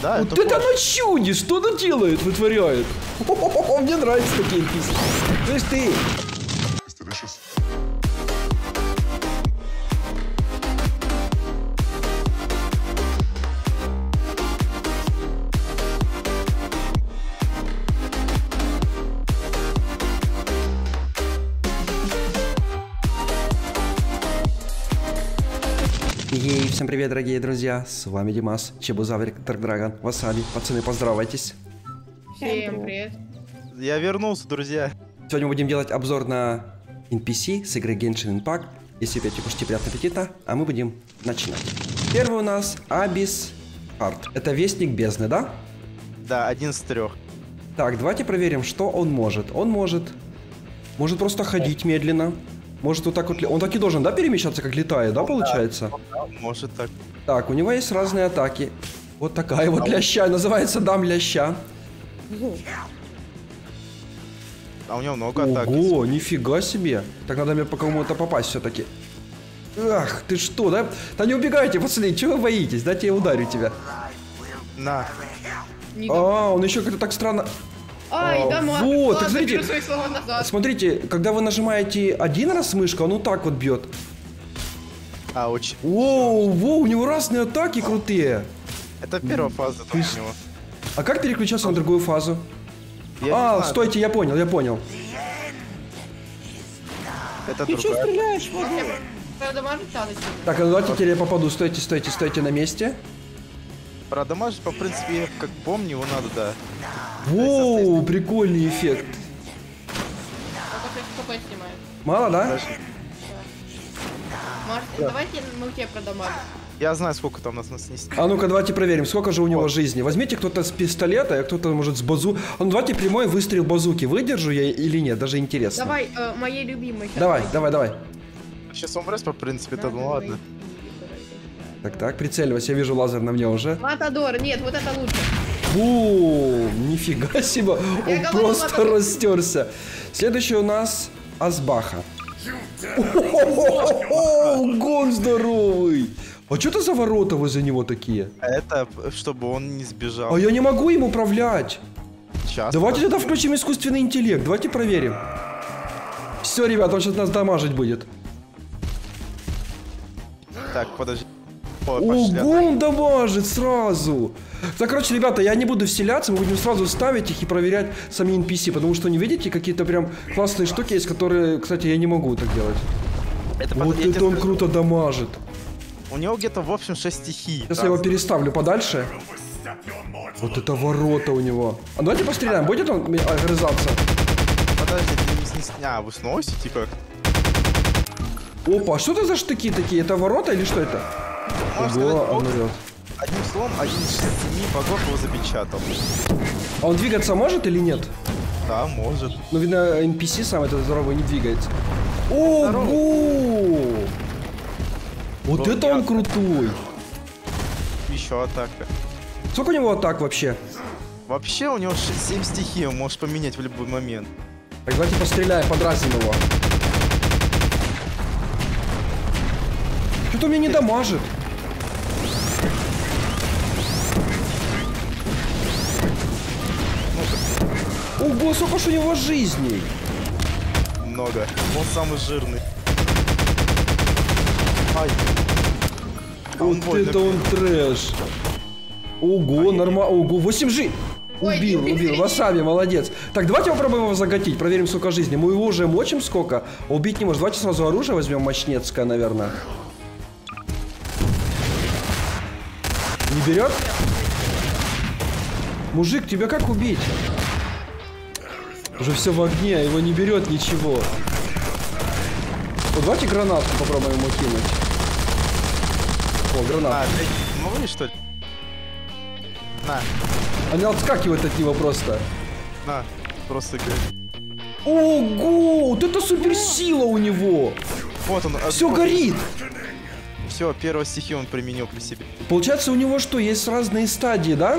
да, вот это она чуди, что она делает, вытворяет. О-о-о, мне нравятся такие писки. То есть ты... Ей, всем привет, дорогие друзья, с вами Димас, Чебузаврик, Драгдрагон, Васаби, пацаны, поздравайтесь. Всем привет. Я вернулся, друзья. Сегодня будем делать обзор на NPC с игры Genshin Impact. Если опять пошли, приятного аппетита, а мы будем начинать. Первый у нас Абис Хард. Это вестник бездны, да? Да, один из трех. Так, давайте проверим, что он может. Он может просто ходить медленно. Может вот так вот... Он так и должен, да, перемещаться, как летает, да, получается? Да, может так. Так, у него есть разные атаки. Вот такая вот ляща, называется дам ляща. А у него много атак. Ого, нифига себе. Так, надо мне по кому-то попасть все-таки. Ах, ты что, да? Да не убегайте, пацаны, чего вы боитесь? Дайте я ударю тебя. На. А, он еще как-то так странно... Ай, да, вот, ладно, смотрите, смотрите, когда вы нажимаете один раз мышку, он вот так вот бьет. Ауч. Воу, воу, у него разные атаки крутые. Это первая фаза. Ты... у него. А как переключаться на другую фазу? Я стойте, я понял, я понял. Это ты что стреляешь? Так, а давайте теперь я попаду. Стойте, стойте, стойте на месте. Продамажить, по принципе, я как помню, его надо, да. Воу, прикольный эффект. Мало, да? Да. Марс, да. Давайте мы тебе продамажим. Я знаю, сколько там нас снести. А ну-ка, давайте проверим, сколько же у него жизни. Возьмите кто-то с пистолета, а кто-то, может, с базуки. А ну, давайте прямой выстрел базуки. Выдержу я или нет, даже интересно. Давай, моей любимой. Давай, давай, давай. Сейчас он врез, по принципе, да, то ну ладно. Так-так, прицеливайся, я вижу лазер на мне уже. Матадор, нет, вот это лучше. Бум, нифига себе, он просто растерся. Следующий у нас Азбаха. Гон здоровый. А что это за ворота возле него такие? Это, чтобы он не сбежал. А я не могу им управлять. Давайте тогда включим искусственный интеллект, давайте проверим. Все, ребята, он сейчас нас дамажить будет. Так, подожди. Ого, он дамажит сразу. Так, короче, ребята, я не буду вселяться, мы будем сразу ставить их и проверять сами NPC, потому что, не видите, какие-то прям классные штуки есть, которые, кстати, я не могу так делать. Это вот под... это он скажу, круто дамажит. У него где-то, в общем, 6 стихий. Сейчас я его переставлю подальше. Вот это ворота у него. А давайте постреляем, будет он огрызаться? Подожди, ты не снял, вы сносите как? Опа, а что это за штыки такие? Это ворота или что это? Ого, он орёт. Одним словом, один из 6 богов его запечатал. А он двигаться может или нет? Да, может. Ну, видно, NPC сам этот здоровый не двигается. Ого! Вот это он крутой! Еще атака. Сколько у него атак вообще? Вообще у него 7 стихий, он может поменять в любой момент. Так, давайте постреляем, подразим его. Что-то мне не дамажит. Ого, сколько ж у него жизней? Много. Он самый жирный. Ай. Вот это он трэш. Ого, нормально. Ого, 8 жизней. Убил, убил. Васаби, молодец. Так, давайте попробуем его загатить. Проверим, сколько жизни. Мы его уже мочим сколько. Убить не может. Давайте сразу оружие возьмем мощнецкое, наверное. Не берет? Мужик, тебя как убить? Уже все в огне, его не берет ничего. Вот давайте гранату попробуем ему кинуть. О, граната. А, ты что ли? На. Они отскакивают от него просто. На, просто играет. Ого, вот это суперсила у него. Вот он. Все горит. Все, первую стихию он применил при себе. Получается, у него что, есть разные стадии, да?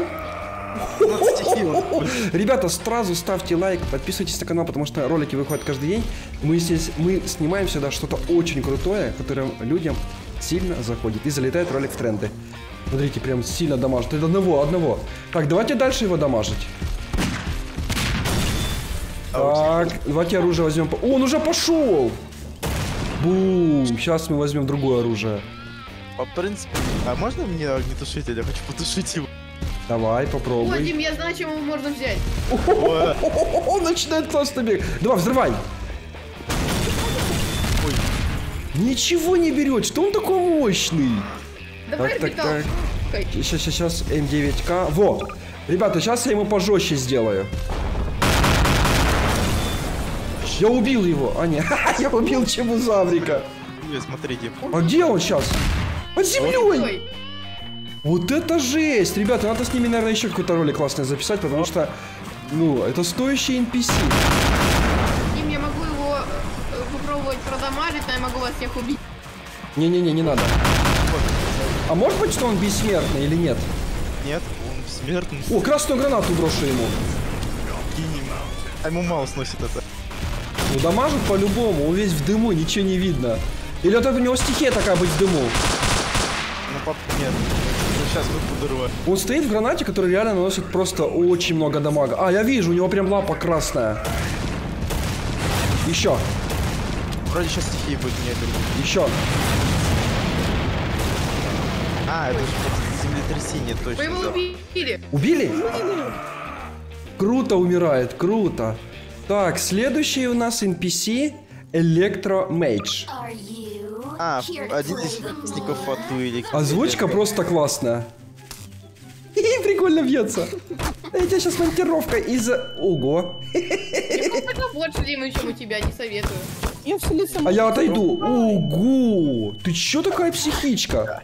Ребята, сразу ставьте лайк, подписывайтесь на канал, потому что ролики выходят каждый день. Мы снимаем сюда что-то очень крутое, которое людям сильно заходит и залетает ролик в тренды. Смотрите, прям сильно дамажит. Это одного. Так, давайте дальше его дамажить. Так, давайте оружие возьмем. О, он уже пошел! Бум! Сейчас мы возьмем другое оружие. По принципу, а можно мне огнетушитель? Я хочу потушить его. Давай, попробуй. Вадим, я знаю, чем его можно взять. Он начинает классно бегать. Давай, взрывай. Ничего не берет. Что он такой мощный? Давай, так. Сейчас, М9К. Во! Ребята, сейчас я ему пожестче сделаю. Я убил его. А, нет. Я убил чебузаврика. Смотрите. А где он сейчас? Под землей! Вот это жесть! Ребята, надо с ними, наверное, еще какой-то ролик классный записать, потому что, ну, это стоящий NPC. Им я могу его попробовать продамажить, но я могу вас всех убить. Не-не-не, не надо. А может быть, что он бессмертный или нет? Нет, он бессмертный. О, красную гранату брошу ему. А ему мало сносит это. Ну, дамажит по-любому, он весь в дыму, ничего не видно. Или вот это у него стихия такая быть в дыму? Ну, пап, нет. Сейчас подорваю. Он стоит в гранате, который реально наносит просто очень много дамага. А, я вижу, у него прям лапа красная. Еще. Вроде сейчас стихии будет, нет. Еще. А, это же землетрясение точно. Мы его убили. Убили? Круто умирает, круто. Так, следующий у нас NPC Электромейдж. А, один из сников фатуили. Озвучка просто классная. И прикольно бьется. Я тебя сейчас монтировка из-за... Ого. Больше, Дима, чем у тебя, не советую. А я отойду. Ого. Ты чё такая психичка?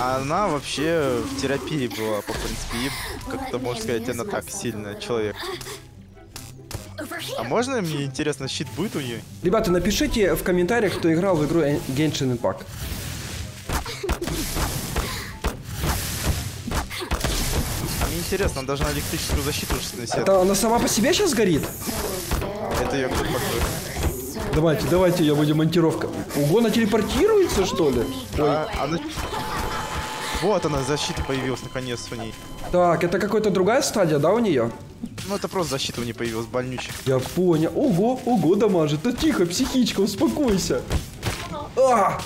Она вообще в терапии была, по принципе. Как-то, можно сказать, она так сильно человек. А можно, мне интересно, щит будет у нее? Ребята, напишите в комментариях, кто играл в игру Genshin Impact. Мне интересно, она даже на электрическую защиту уже сносит. Это она сама по себе сейчас горит? Это ее кто-то покроет. Давайте, ее будет монтировка. Ого, она телепортируется, что ли? А, она... Вот она, защита появилась наконец у ней. Так, это какая-то другая стадия, да, у нее? Ну, это просто защита у нее появилась, больничек. Я понял. Ого, дамажит. Да тихо, психичка, успокойся. А!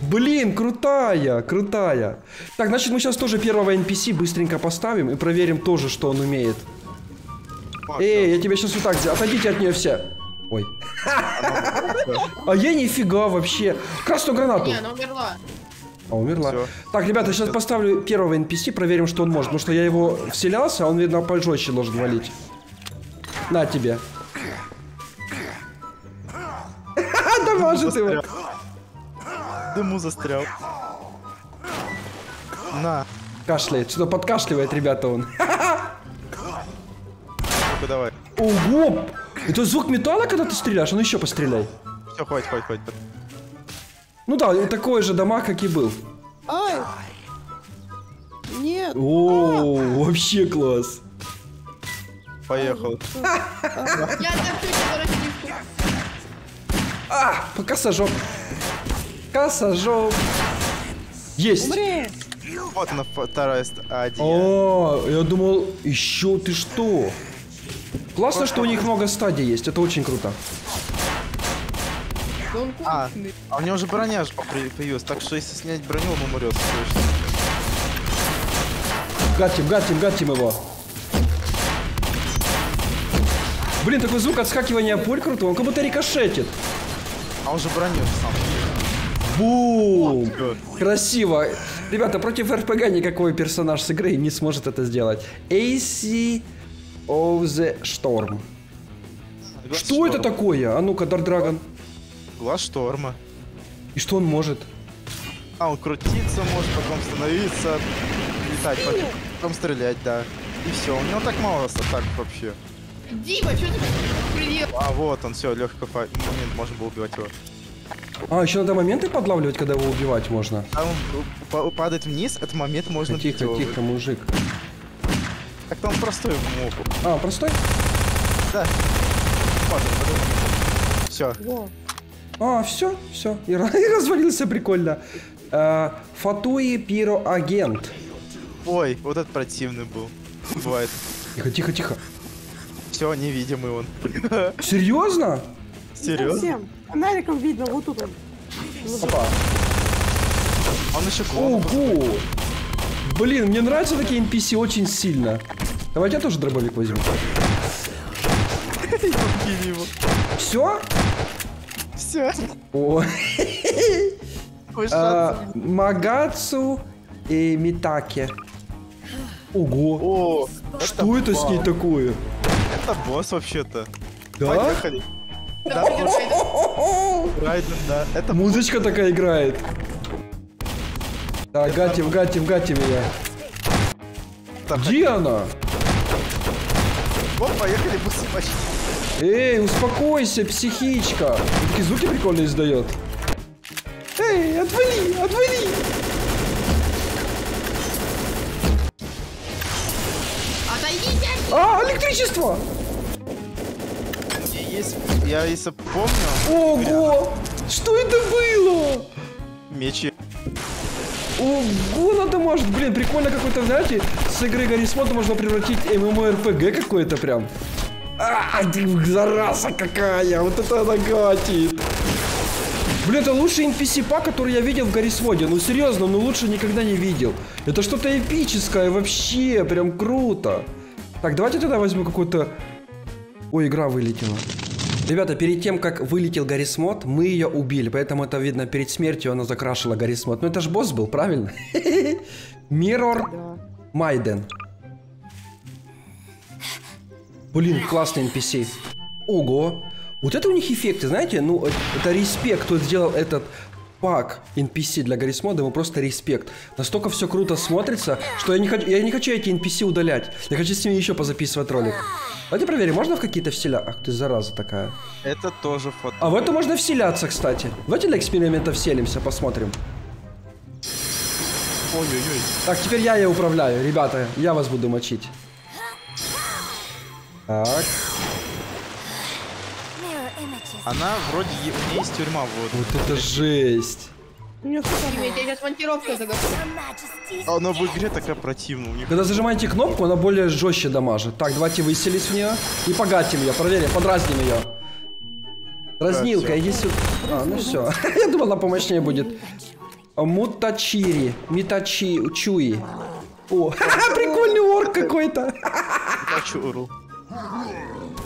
Блин, крутая. Так, значит, мы сейчас тоже первого NPC быстренько поставим и проверим тоже, что он умеет. Эй, я тебя сейчас вот так сделаю. Отойдите от нее все. Ой. А я нифига вообще. Красную гранату. Не, она умерла. А, умерла. Все. Так, ребята, сейчас поставлю первого NPC, проверим, что он может. Потому что я его вселялся, а он, видно, пожестче должен валить. На тебе. Дамажит его. Дыму застрял. На. Кашляет. Что-то подкашливает, ребята, он. Давай. Ого! Это звук металла, когда ты стреляешь? А ну еще постреляй. Все, хватит. Ну да, такой же дамаг, как и был. Ай! Нет! О, вообще класс! Поехал. А, пока сожжем. Есть! Умри! Вот она, вторая стадия. О, я думал, еще ты что? Классно, что у них много стадий есть, это очень круто. А у него уже броня появилась, так что если снять броню, он умрет. Гатим его. Блин, такой звук отскакивания пуль круто, он как будто рикошетит. А он же броню сам. Бум! Красиво. Ребята, против РПГ никакой персонаж с игры не сможет это сделать. AC of the Storm. Что это такое? А ну-ка, Дардрагон. Глаз шторма. И что он может? А, он крутиться может, потом становиться, летать, потом стрелять, да. И все, у него так мало атак вообще. Дима, что ты приделал? А, вот он, все, легкий момент, можно было убивать его. А, еще надо моменты подлавливать, когда его убивать можно. А он падает вниз, этот момент можно... Тихо, мужик. Так-то он простой в муку. А, простой? Да. Все. О. А, все, и развалился прикольно. Фатуи пироагент. Ой, вот этот противный был. Бывает. Тихо, тихо, тихо. Все, невидимый он. Серьезно? Серьезно? Фонариком видно, вот тут он. Опа. Он еще клоун. Блин, мне нравятся такие NPC очень сильно. Давайте я тоже дробовик возьму. Все? Все. Магацу и Митаке. Ого. Что это с ней такое? Это босс вообще-то. Да? Да, Рейден, да. Это музычка такая играет. Да, гати меня. Где она? О, поехали, быстро почти. Эй, успокойся, психичка. Такие звуки прикольные издает. Эй, отвали, отвали. Отойдите. А, электричество. Я если помню. Ого, что это было? Мечи. Ого, надо может, блин, прикольно какой-то, знаете, с игры Гарисмонта можно превратить MMORPG какой-то прям. А, зараза какая, вот это она гатит. Блин, это лучший NPC-пак, который я видел в Гаррисмоде. Ну серьезно, ну лучше никогда не видел. Это что-то эпическое вообще, прям круто. Так, давайте тогда возьму какой-то... Ой, игра вылетела. Ребята, перед тем, как вылетел Гаррисмод, мы ее убили. Поэтому это видно, перед смертью она закрашила Гаррисмод. Но это же босс был, правильно? Мирор Майден. Блин, классный NPC. Ого. Вот это у них эффекты, знаете? Ну, это респект, кто сделал этот пак NPC для Гаррисмода, ему просто респект. Настолько все круто смотрится, что я не хочу эти NPC удалять. Я хочу с ними еще позаписывать ролик. Давайте проверим, можно в какие-то вселя... Ах ты, зараза такая. Это тоже фото. А в это можно вселяться, кстати. Давайте для эксперимента вселимся, посмотрим. Ой-ой-ой. Так, теперь я ее управляю, ребята. Я вас буду мочить. Так. Она вроде у нее есть тюрьма, вот. Вот это жесть. У нее сейчас монтировка заготовлена. Она в игре такая противная. У них... Когда зажимаете кнопку, она более жестче дамажит. Так, давайте выселись в нее и погатим ее, проверим, подразним ее. Разнилка, иди сюда. А, ну все. Я думал, она помощнее будет. Мутачири Митачи. О, прикольный орк какой-то.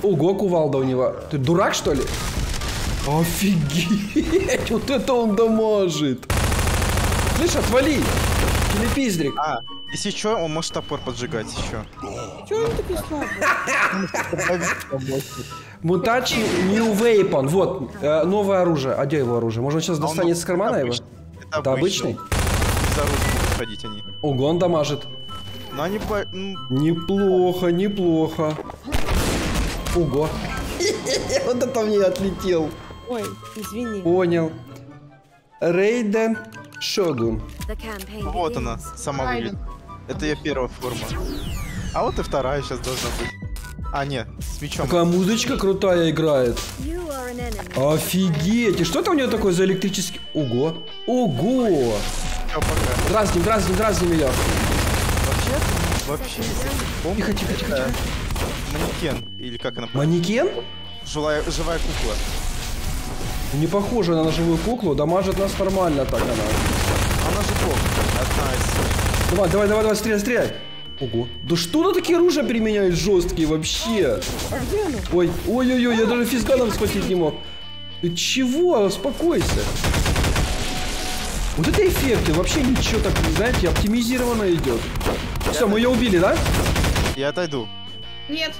Ого, кувалда у него. Ты дурак, что ли? Офигеть, вот это он дамажит. Слышь, отвали. Телепиздрик. А, если что, он может топор поджигать еще. Чего он такой слабый? Мутачи но Юипан. Вот, новое оружие. А где его оружие? Может, он сейчас достанет с кармана его? Это обычный? Ого, он дамажит. Неплохо, неплохо. Ого. Вот это мне отлетел. Ой, извини. Понял. Рейден Шогун. Вот она, сама выглядит. Это ее первая форма. А вот и вторая сейчас должна быть. А, нет, с мечом. Такая музычка крутая играет. Офигеть. И что это у нее такое за электрический... Ого. Ого. Дразни, дразни, дразни меня. Вообще... Тихо, тихо, тихо. Манекен, или как она? Манекен? Живая кукла. Не похожа она на живую куклу, дамажит нас нормально так она. Она же кукла. Давай, давай, давай, давай, стреляй, стреляй. Ого. Да что на такие оружия применяют жесткие вообще? Ой, ой, ой, ой, я даже физганом схватить не мог. Ты чего? Успокойся. Вот это эффекты, вообще ничего так, знаете, оптимизированно идет. Все, мы ее убили, да? Я отойду. Нет.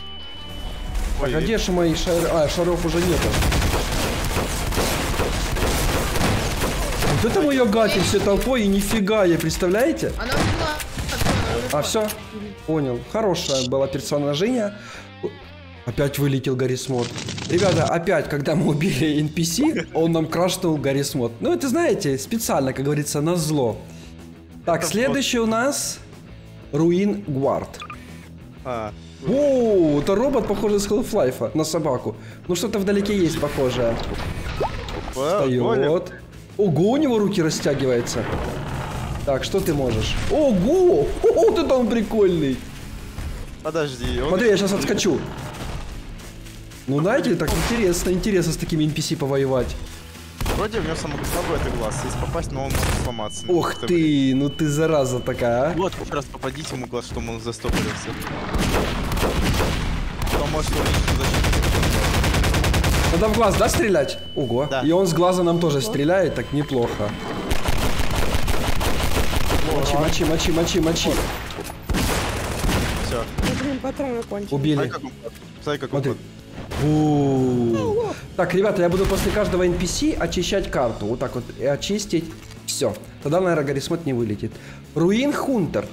Так, ой, а где же мои шары? А, шаров уже нету. Вот это мы ее гатим все толпой, и нифига ей, представляете? Она убила. А, все? Понял. Хорошая была персонажиня. Опять вылетел Гаррисмод. Ребята, опять, когда мы убили NPC, он нам крашнул Гаррисмод. Ну, это, знаете, специально, как говорится, на зло. Так, это следующий вот у нас Руин-Гвард. Воу, это робот, похожий с Half-Life на собаку. Ну, что-то вдалеке есть похожее. Встает. Ого, у него руки растягиваются. Так, что ты можешь? Ого! Вот это он прикольный! Подожди, он... Смотри, я сейчас отскочу. Ну, знаете, так интересно, с такими NPC повоевать. Вроде у него самый слабый это глаз, если попасть, но он может сломаться. Ох ты, ну ты зараза такая, а? Вот, как раз попадите ему глаз, чтобы он застопорился. Надо в глаз, да, стрелять? Ого, да. И он с глаза нам тоже стреляет, так неплохо. Мочи, мочи, мочи, мочи, мочи. Все. Убили. Смотри, как он. Так, ребята, я буду после каждого NPC очищать карту. Вот так вот. И очистить. Все. Тогда, наверное, Гарисмонт не вылетит. Руин Хунтер.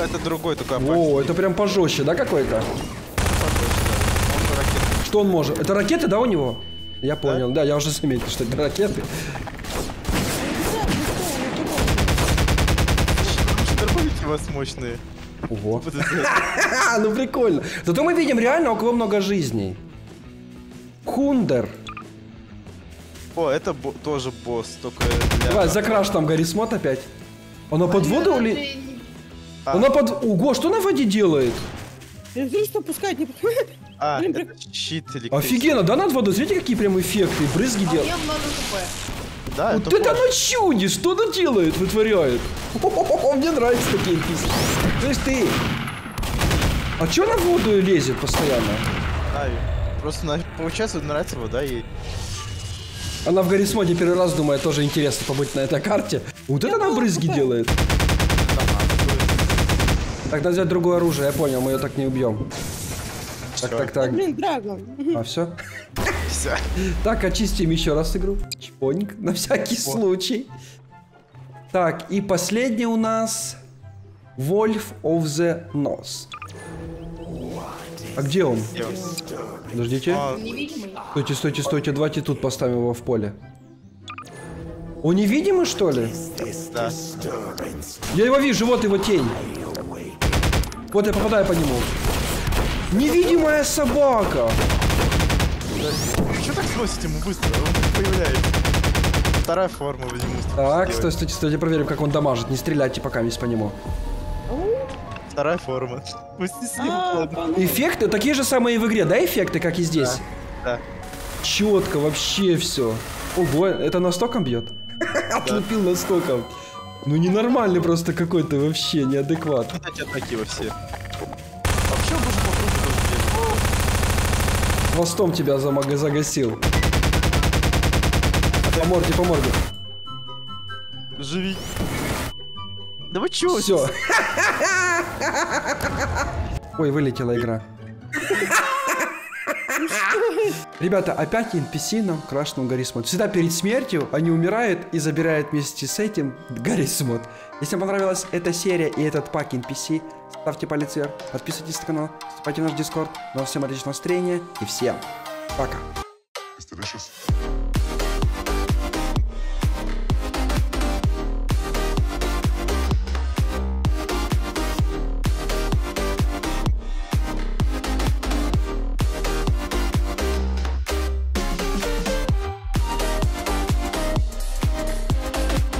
Это другой такой. О, это прям пожестче, да, какой-то? Что он может? Это ракеты, да, у него? Я понял. Да, я уже заметил, что это ракеты. У вас мощные. Ого. Ну прикольно. Зато мы видим реально, у кого много жизней. Хундер. О, это тоже босс, только... Для... Давай, закраш там Гарисмод опять. Она под воду или... Она под... Ого, что на воде делает? Электричество пускает, не пускает. А, это щит электричества. Офигенно, да, над водой? Смотрите, какие прям эффекты, брызги делают. Да, вот это оно чудо, что она делает, вытворяет. Мне нравятся такие писки. То есть ты... А чё на воду лезет постоянно? Просто получается нравится вода ей. Она в Гаррисмоде первый раз, думаю, тоже интересно побыть на этой карте. Вот это она брызги делает. Тогда взять другое оружие, я понял, мы ее так не убьем. Так, так, так. Блин, драгон. А, все? Все. Так, очистим еще раз игру. Чпоник, на всякий случай. Так, и последний у нас... Wolf of the North. А где он? Подождите. Стойте, стойте, стойте. Давайте тут поставим его в поле. Он невидимый, что ли? Да. Я его вижу, вот его тень. Вот я попадаю по нему. Невидимая собака! Что так сносит ему быстро? Он появляется. Вторая форма, видимо. Так, стой, стой, стой, проверим, как он дамажит. Не стреляйте пока весь по нему. Вторая форма. Эффекты такие же самые в игре, да, эффекты, как и здесь? Да. Четко вообще все. Ого, это настоком бьет? Отлупил настоком. Ну ненормальный просто какой-то вообще, неадекват. Эти атаки все. Хвостом тебя загасил. По морде, по морде. Живи. Да вы чего? Все. Ой, вылетела игра. Ребята, опять NPC нам крашнул Гаррисмод. Всегда перед смертью они умирают и забирают вместе с этим Гаррисмод. Если вам понравилась эта серия и этот пак NPC, ставьте палец вверх, подписывайтесь на канал, вступайте в наш Discord. Ну а всем отличного настроения и всем пока.